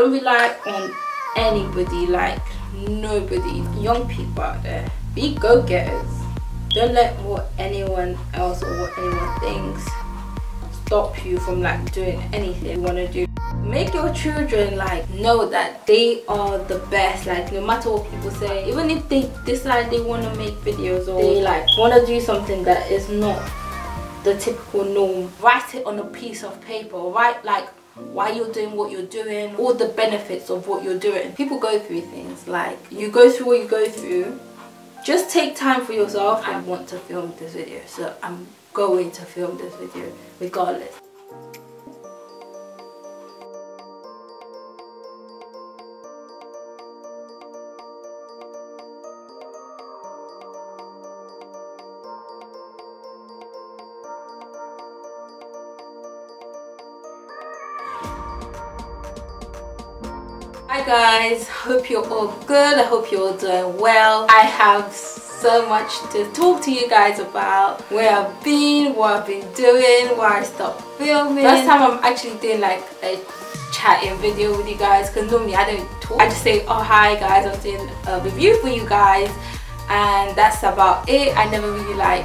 Don't rely on anybody, like nobody. Young people out there, be go-getters. Don't let what anyone else or what anyone thinks stop you from like doing anything you want to do. Make your children like know that they are the best, like no matter what people say. Even if they decide they want to make videos or they like want to do something that is not the typical norm, write it on a piece of paper. Write like why you're doing what you're doing, all the benefits of what you're doing. People go through things, like you go through what you go through. Just take time for yourself. I want to film this video, so I'm going to film this video regardless. Hi guys, hope you're all good. I hope you're all doing well. I have so much to talk to you guys about. Where I've been, what I've been doing, why I stopped filming. Last time I'm actually doing like a chatting video with you guys, because normally I don't talk. I just say, oh hi guys, I'm doing a review for you guys, and that's about it. I never really like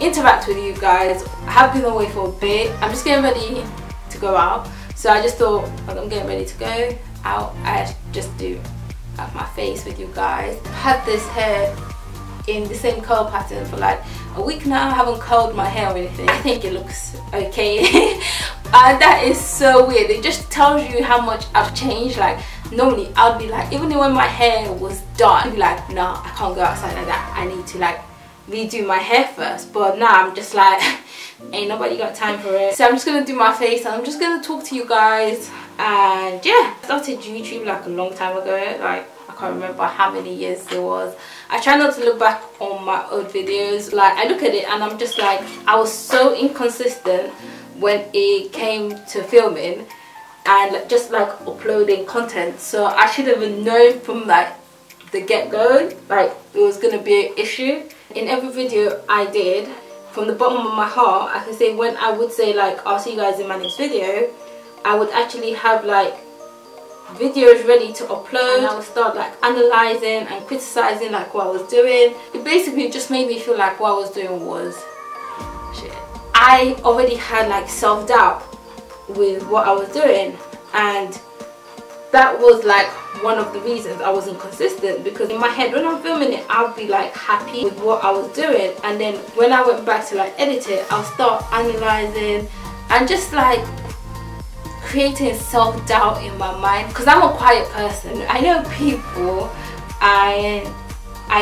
interact with you guys. I have been away for a bit. I'm just getting ready to go out. So I just thought, I'm getting ready to go out, I just do like my face with you guys. I've had this hair in the same curl pattern for like a week now. I haven't curled my hair or anything. I think it looks okay. That is so weird. It just tells you how much I've changed. Like normally I'd be like, even when my hair was done, I'd be like, nah, I can't go outside like that. I need to like redo my hair first. But now I'm just like, ain't nobody got time for it. So I'm just gonna do my face and I'm just gonna talk to you guys. And yeah, I started YouTube like a long time ago, like I can't remember how many years it was. I try not to look back on my old videos. Like I look at it and I'm just like, I was so inconsistent when it came to filming and just like uploading content. So I should have known from like the get-go like it was gonna be an issue. In every video I did, from the bottom of my heart, I can say when I would say like, I'll see you guys in my next video, I would actually have like videos ready to upload, and I would start like analysing and criticising like what I was doing. It basically just made me feel like what I was doing was shit. I already had like self-doubt with what I was doing, and that was like one of the reasons I wasn't consistent, because in my head when I'm filming it I'll be like happy with what I was doing, and then when I went back to like edit it, I'll start analysing and just like creating self-doubt in my mind, because I'm a quiet person. I know people, I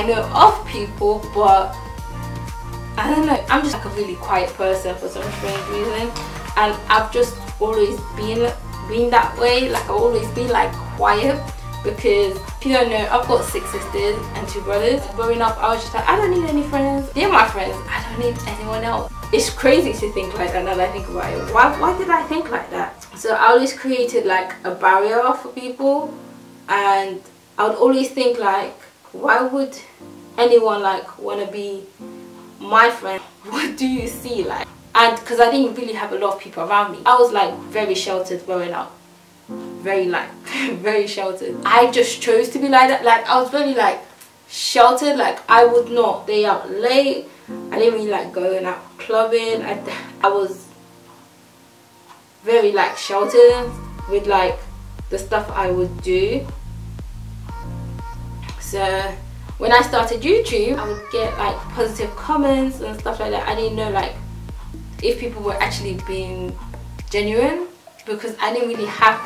know of people, but I don't know, I'm just like a really quiet person for some strange reason, and I've just always been that way. Like I've always been like quiet, because if you don't know, I've got 6 sisters and 2 brothers. Growing up I was just like, I don't need any friends, they're my friends, I don't need anyone else. It's crazy to think like that now that I think about it. Why did I think like that? So I always created like a barrier for people, and I would always think like, why would anyone like want to be my friend? What do you see like? And because I didn't really have a lot of people around me, I was like very sheltered growing up. Very like, very sheltered. I just chose to be like that. Like I was very like sheltered, like I would not stay out late. I didn't really like going out clubbing. I was very like sheltered with like the stuff I would do. So when I started YouTube, I would get like positive comments and stuff like that. I didn't know like if people were actually being genuine, because I didn't really have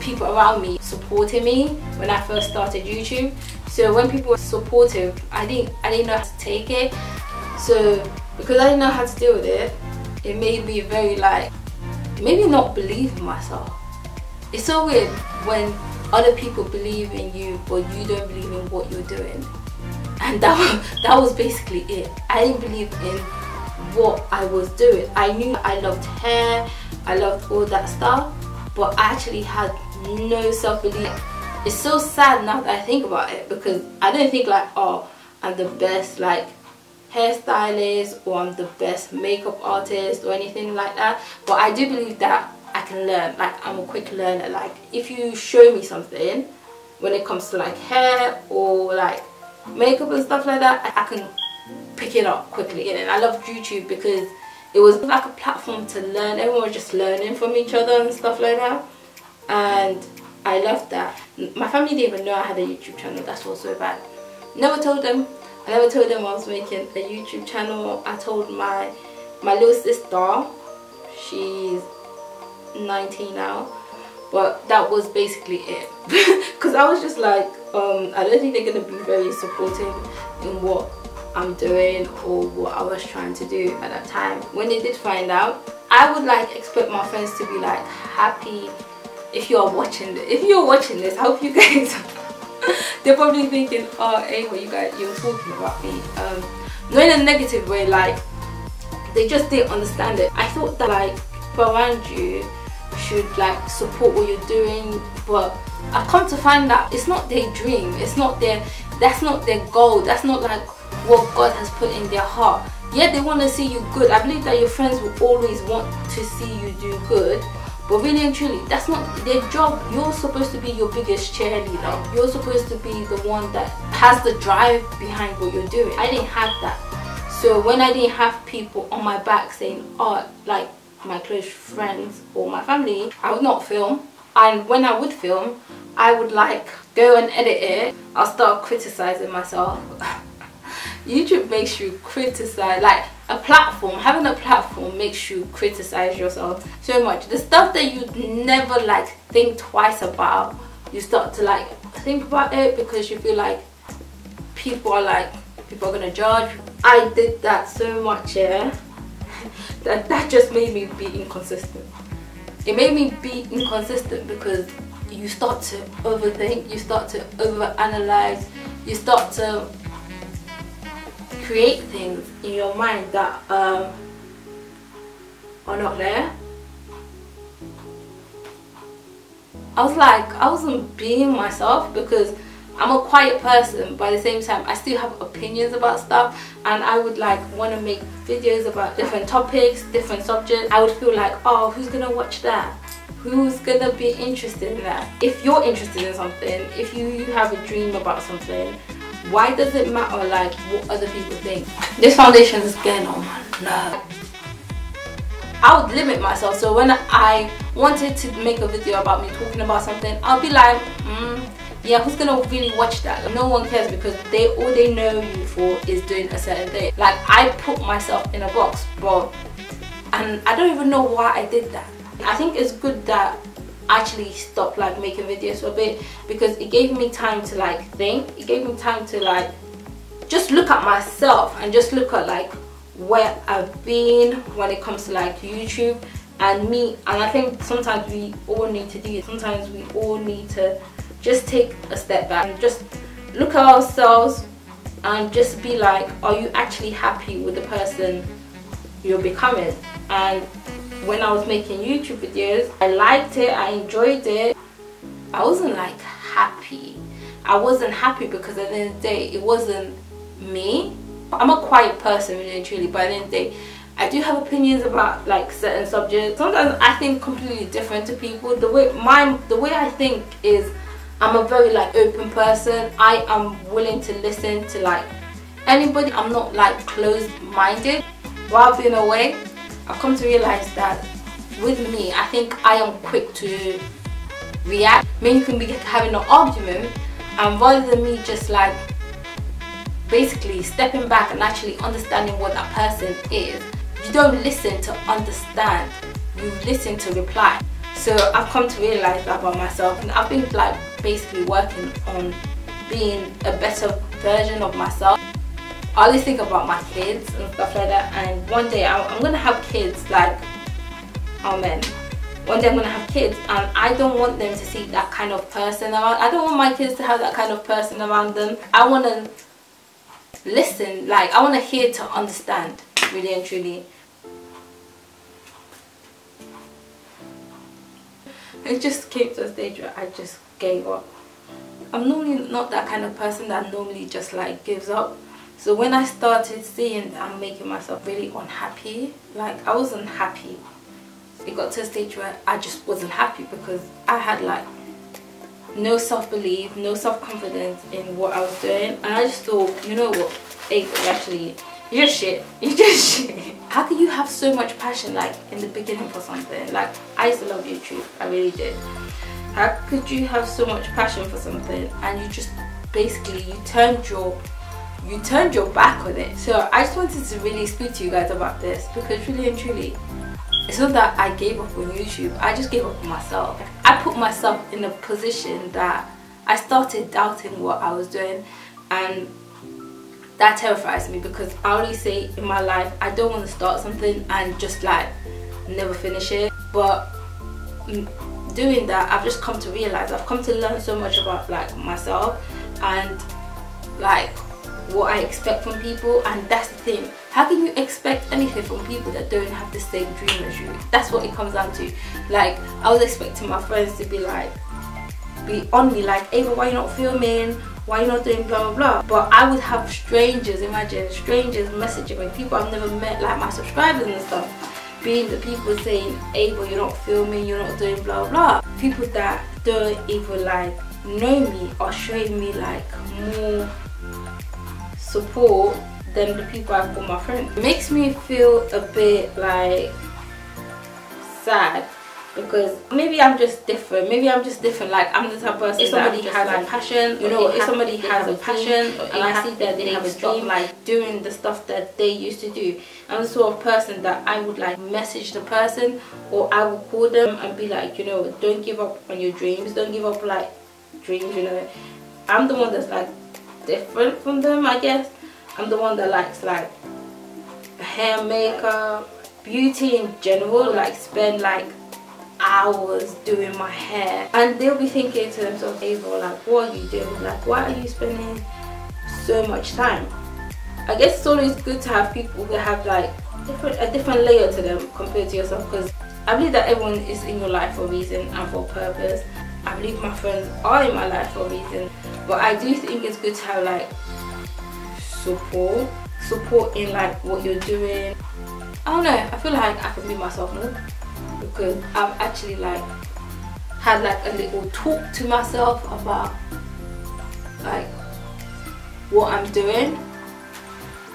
people around me supporting me when I first started YouTube. So when people were supportive, I didn't know how to take it. So because I didn't know how to deal with it, it made me very like, maybe not believe in myself. It's so weird when other people believe in you but you don't believe in what you're doing. And that was basically it. I didn't believe in what I was doing. I knew I loved hair, I loved all that stuff, but I actually had no self-belief. It's so sad now that I think about it, because I don't think like, oh, I'm the best like hairstylist or I'm the best makeup artist or anything like that, but I do believe that I can learn. Like, I'm a quick learner. Like, if you show me something when it comes to like hair or like makeup and stuff like that, I can pick it up quickly. And I loved YouTube because it was like a platform to learn. Everyone was just learning from each other and stuff like that, and I loved that. My family didn't even know I had a YouTube channel. That's also bad. Never told them. I never told them I was making a YouTube channel. I told my little sister. She's 19 now, but that was basically it. Because I was just like, I don't think they're gonna be very supportive in what I'm doing or what I was trying to do at that time. When they did find out, I would like expect my friends to be like happy. If you are watching this, I hope you guys they're probably thinking, oh, hey, what you guys, you're talking about me, not in a negative way, like they just didn't understand it. I thought that like people around you should like support what you're doing, but I've come to find that it's not their dream, it's not their, that's not their goal, that's not like what God has put in their heart. Yeah, they want to see you good. I believe that your friends will always want to see you do good. But really and truly, that's not their job. You're supposed to be your biggest cheerleader. You're supposed to be the one that has the drive behind what you're doing. I didn't have that. So when I didn't have people on my back saying, oh, like my close friends or my family, I would not film. And when I would film, I would like go and edit it. I'll start criticizing myself. YouTube makes you criticize, like a platform, having a platform makes you criticize yourself so much. The stuff that you'd never like think twice about, you start to like think about it because you feel like people are gonna judge. I did that so much, yeah, that just made me be inconsistent. It made me be inconsistent because you start to overthink, you start to overanalyze, you start to create things in your mind that are not there. I was like, I wasn't being myself because I'm a quiet person, but at the same time I still have opinions about stuff, and I would like want to make videos about different topics, different subjects. I would feel like, oh, who's gonna watch that? Who's gonna be interested in that? If you're interested in something, if you have a dream about something, why does it matter like what other people think? This foundation is getting on my nerves. I would limit myself, so when I wanted to make a video about me talking about something, I'll be like, yeah, who's gonna really watch that? Like, no one cares because all they know you for is doing a certain thing. Like, I put myself in a box, bro, and I don't even know why I did that. I think it's good that actually stopped like making videos for a bit because it gave me time to like think. It gave me time to like just look at myself and just look at like where I've been when it comes to like YouTube and me. And I think sometimes we all need to do it. Sometimes we all need to just take a step back and just look at ourselves and just be like, are you actually happy with the person you're becoming? And when I was making YouTube videos, I liked it, I enjoyed it. I wasn't like happy. I wasn't happy because at the end of the day, it wasn't me. I'm a quiet person, really and truly, but at the end of the day, I do have opinions about like certain subjects. Sometimes I think completely different to people. The way I think is, I'm a very like open person. I am willing to listen to like anybody. I'm not like closed-minded. While being away, I've come to realise that with me, I think I am quick to react. Maybe you can be having an argument, and rather than me just like basically stepping back and actually understanding what that person is, you don't listen to understand, you listen to reply. So I've come to realise that about myself, and I've been like basically working on being a better version of myself. I always think about my kids and stuff like that, and one day I'm gonna have kids, like, amen. One day I'm gonna have kids, and I don't want them to see that kind of person around. I don't want my kids to have that kind of person around them. I wanna listen, like, I wanna hear to understand, really and truly. It just came to a stage where I just gave up. I'm normally not that kind of person that normally just like gives up. So when I started seeing that I'm making myself really unhappy, like I wasn't happy. it got to a stage where I just wasn't happy because I had like no self-belief, no self-confidence in what I was doing, and I just thought, you know what, you're just shit, you're just shit. How could you have so much passion like in the beginning for something? Like, I used to love YouTube, I really did. How could you have so much passion for something and you just basically you turned your back on it? So I just wanted to really speak to you guys about this, because really and truly, it's not that I gave up on YouTube, I just gave up on myself. I put myself in a position that I started doubting what I was doing, and that terrifies me, because I always say in my life, I don't want to start something and just like never finish it. But doing that, I've just come to realize, I've come to learn so much about like myself and like what I expect from people. And that's the thing, how can you expect anything from people that don't have the same dream as you? That's what it comes down to. Like, I was expecting my friends to be like, be on me like, Ava, why are you not filming, why are you not doing blah blah blah? But I would have strangers, imagine strangers messaging me, people I've never met, like my subscribers and stuff, being the people saying, Ava, you're not filming, you're not doing blah blah. People that don't even like know me are showing me like more support than the people I've called my friends. It makes me feel a bit like sad, because maybe I'm just different. Maybe I'm just different. Like, I'm the type of person, if somebody has like, a passion, you know, if somebody has a passion and I see that they have a dream, like doing the stuff that they used to do, I'm the sort of person that I would like message the person, or I would call them and be like, you know, don't give up on your dreams, don't give up like dreams, you know. I'm the one that's like different from them, I guess. I'm the one that likes like hair, makeup, beauty in general, like spend like hours doing my hair, and they'll be thinking to themselves, Ava, like, what are you doing? Like, why are you spending so much time? I guess it's always good to have people that have like a different layer to them compared to yourself, because I believe that everyone is in your life for a reason and for a purpose. I believe my friends are in my life for a reason, but I do think it's good to have like support in like what you're doing. I don't know, I feel like I can be myself more, because I've actually like had like a little talk to myself about like what I'm doing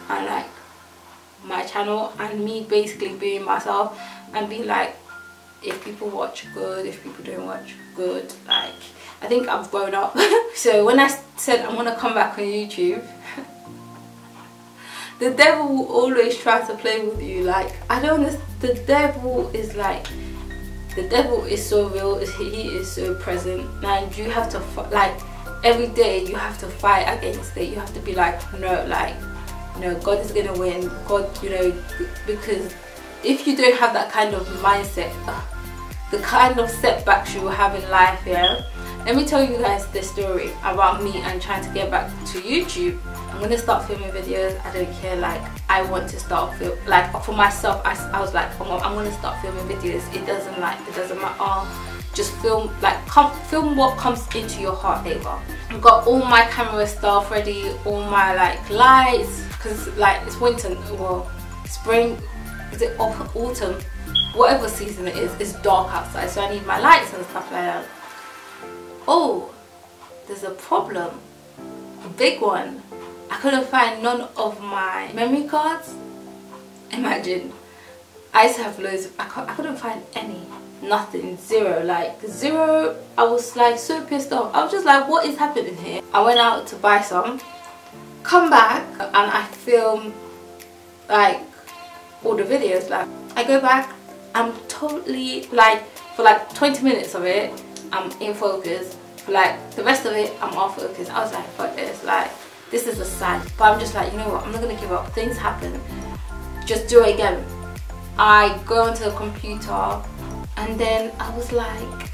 and like my channel, and me basically being myself and being like, if people watch, good, if people don't watch, good. Like, I think I've grown up. So when I said I'm gonna come back on YouTube, the devil will always try to play with you. Like, I don't understand. The devil is so real, he is so present, and you have to like every day you have to fight against it. You have to be like no, God is gonna win, God, you know, because if you don't have that kind of mindset, the kind of setbacks you will have in life, yeah. Let me tell you guys this story about me and trying to get back to YouTube. I'm gonna start filming videos, I don't care, like I want to start film, like for myself, I was like, oh, I'm gonna start filming videos. It doesn't matter, just film, like film what comes into your heart, Ava. I've got all my camera stuff ready, all my like lights, because like it's winter, well, spring, is it autumn, whatever season it is, it's dark outside, so I need my lights and stuff like that. Oh, there's a problem, a big one. I couldn't find none of my memory cards. Imagine, I used to have loads, I couldn't find any, nothing, zero, like zero. I was like so pissed off, I was just like, what is happening here? I went out to buy some, come back, and I filmed like all the videos. Like, I go back, I'm totally like, for like 20 minutes of it I'm in focus, for like the rest of it I'm off focus. I was like, fuck this, like this is a sad, but I'm just like, you know what, I'm not gonna give up, things happen, just do it again. I go onto the computer, and then I was like,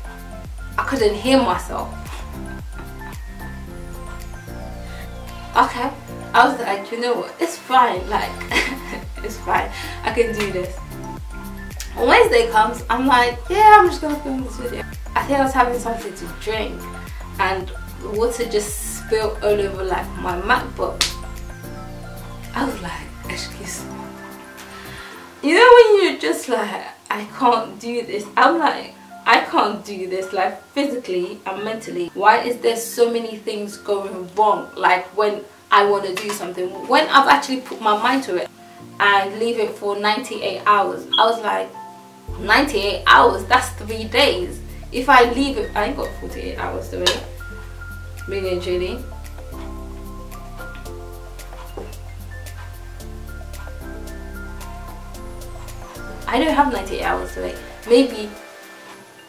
I couldn't hear myself. Okay, I was like, you know what, it's fine, like it's fine, I can do this. When Wednesday comes, I'm like, yeah, I'm just gonna film this video. I think I was having something to drink, and the water just spilled all over like my MacBook. I was like, excuse me. You know when you're just like, I can't do this. I'm like, I can't do this, like physically and mentally. Why is there so many things going wrong, like when I want to do something, when I've actually put my mind to it and leave it for 98 hours? I was like, 98 hours, that's 3 days. If I leave it, I ain't got 48 hours to it, really and truly. I don't have 98 hours to wait. Maybe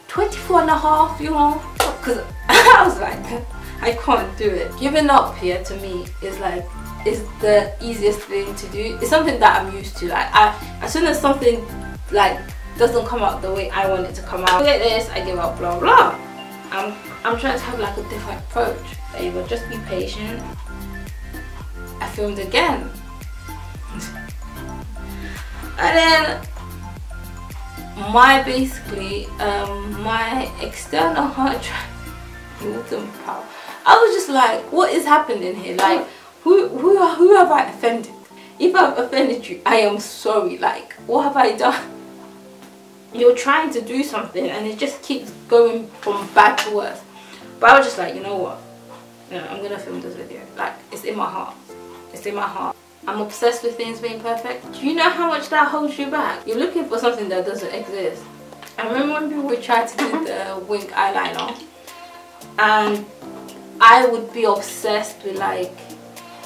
24 and a half, you know? Because I was like, I can't do it. Giving up here to me is like, is the easiest thing to do. It's something that I'm used to. Like, as soon as something like doesn't come out the way I want it to come out, look at this, I give up, blah, blah. I'm trying to have like a different approach. Ava, just be patient. I filmed again. And then, my external hard drive wasn't power. I was just like, what is happening here? Like, who have I offended? If I've offended you, I am sorry. Like, what have I done? You're trying to do something and it just keeps going from bad to worse. But I was just like, you know what, no, I'm gonna film this video. Like, it's in my heart, it's in my heart. I'm obsessed with things being perfect. Do you know how much that holds you back? You're looking for something that doesn't exist. I remember when people would try to do the wing eyeliner, and I would be obsessed with like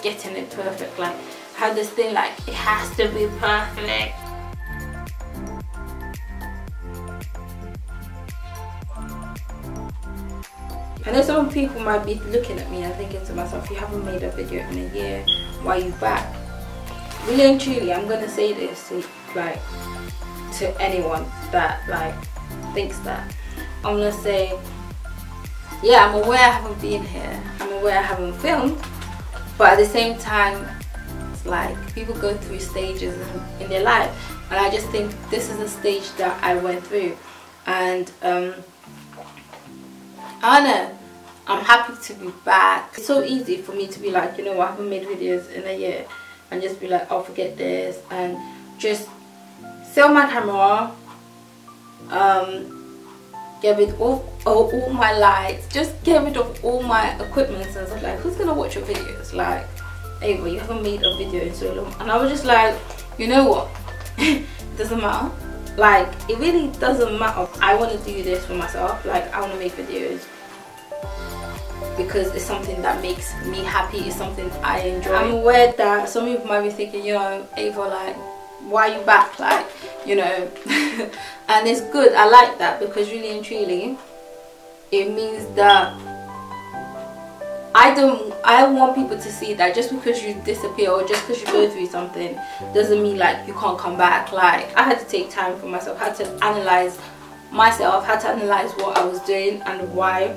getting it perfect. Like, I had this thing like, it has to be perfect. I know some people might be looking at me and thinking to myself, you haven't made a video in a year, why are you back? Really and truly, I'm gonna say this to, like, to anyone that like thinks that. I'm gonna say, yeah, I'm aware I haven't been here, I'm aware I haven't filmed, but at the same time, it's like people go through stages in their life, and I just think this is a stage that I went through, and I know, I'm happy to be back. It's so easy for me to be like, you know, I haven't made videos in a year, and just be like, I'll forget this, and just sell my camera, get rid of all my lights, just get rid of all my equipment and stuff. Like, who's gonna watch your videos? Like, Ava, you haven't made a video in so long. And I was just like, you know what, it doesn't matter. Like, it really doesn't matter. I want to do this for myself. Like, I want to make videos because it's something that makes me happy. It's something I enjoy. I'm aware that some people might be thinking, you know, Ava, like, why are you back? Like, you know, and it's good. I like that, because really and truly, it means that I want people to see that just because you disappear or just because you go through something doesn't mean like you can't come back. Like, I had to take time for myself, I had to analyze myself, I had to analyze what I was doing and why.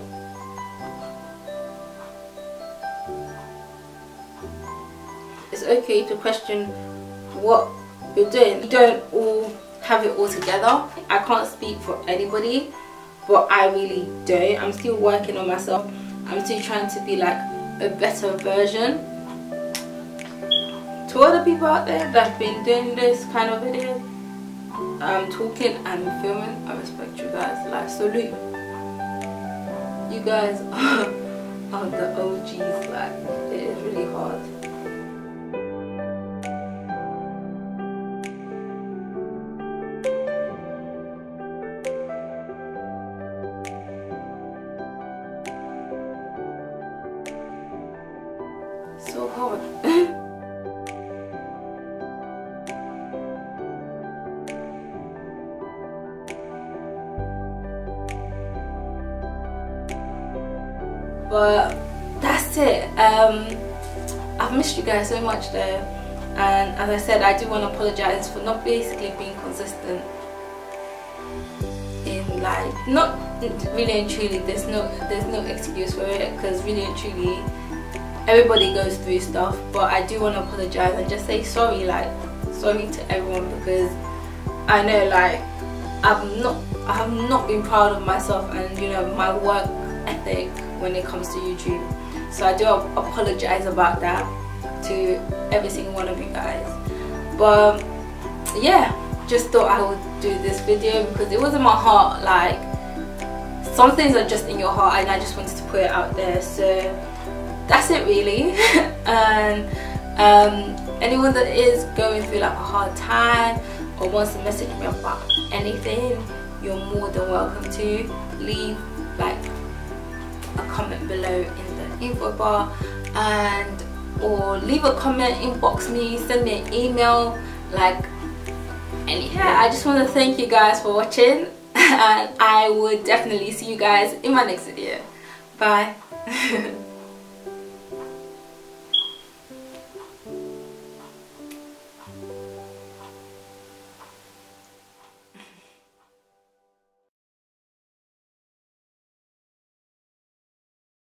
It's okay to question what you're doing. You don't all have it all together. I can't speak for anybody, but I really don't. I'm still working on myself. I'm still trying to be like a better version. To other people out there that have been doing this kind of video, talking and filming, I respect you guys. Like, salute. You guys are the OGs. Like, it is really hard. So hard. But that's it. I've missed you guys so much though, and as I said, I do want to apologize for not basically being consistent in life. Not really and truly, there's no excuse for it, because really and truly, everybody goes through stuff. But I do want to apologize and just say sorry, like, sorry to everyone, because I know, like, I have not been proud of myself and, you know, my work ethic when it comes to YouTube. So I do apologize about that to every single one of you guys. But yeah, just thought I would do this video because it was in my heart. Like, some things are just in your heart, and I just wanted to put it out there. So that's it really. And anyone that is going through like a hard time or wants to message me about anything, you're more than welcome to leave like a comment below in the info bar, and or leave a comment, inbox me, send me an email, like anything. Yeah, I just want to thank you guys for watching, and I would definitely see you guys in my next video. Bye.